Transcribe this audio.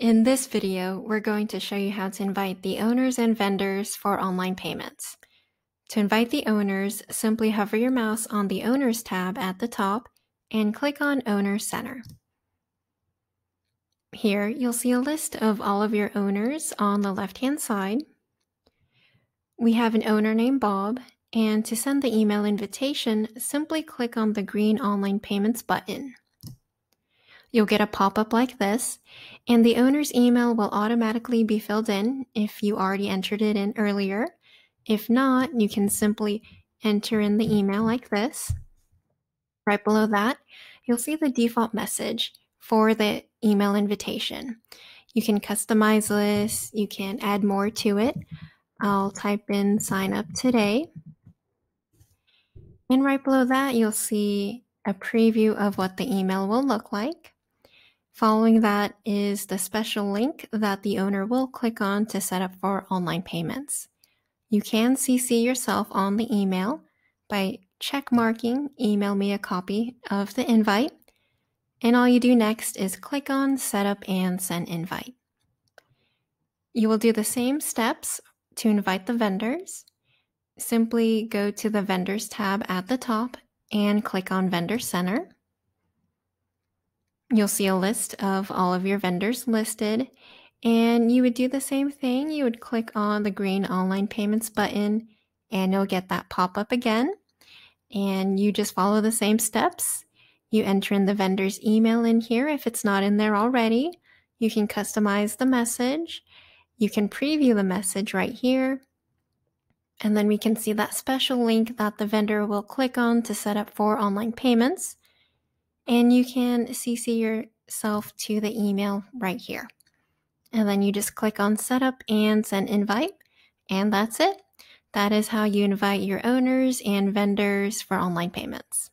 In this video, we're going to show you how to invite the owners and vendors for online payments. To invite the owners, simply hover your mouse on the Owners tab at the top and click on Owner Center. Here, you'll see a list of all of your owners on the left-hand side. We have an owner named Bob, and to send the email invitation, simply click on the green Online Payments button. You'll get a pop-up like this, and the owner's email will automatically be filled in if you already entered it in earlier. If not, you can simply enter in the email like this. Right below that, you'll see the default message for the email invitation. You can customize this, you can add more to it. I'll type in sign up today. And right below that, you'll see a preview of what the email will look like. Following that is the special link that the owner will click on to set up for online payments. You can CC yourself on the email by checkmarking "Email me a copy of the invite," and all you do next is click on Set Up and Send Invite. You will do the same steps to invite the vendors. Simply go to the Vendors tab at the top and click on Vendor Center. You'll see a list of all of your vendors listed, and you would do the same thing. You would click on the green Online Payments button, and you'll get that pop-up again, and you just follow the same steps. You enter in the vendor's email in here if it's not in there already. You can customize the message. You can preview the message right here, and then we can see that special link that the vendor will click on to set up for online payments. And you can CC yourself to the email right here. And then you just click on Set Up and Send Invite, and that's it. That is how you invite your owners and vendors for online payments.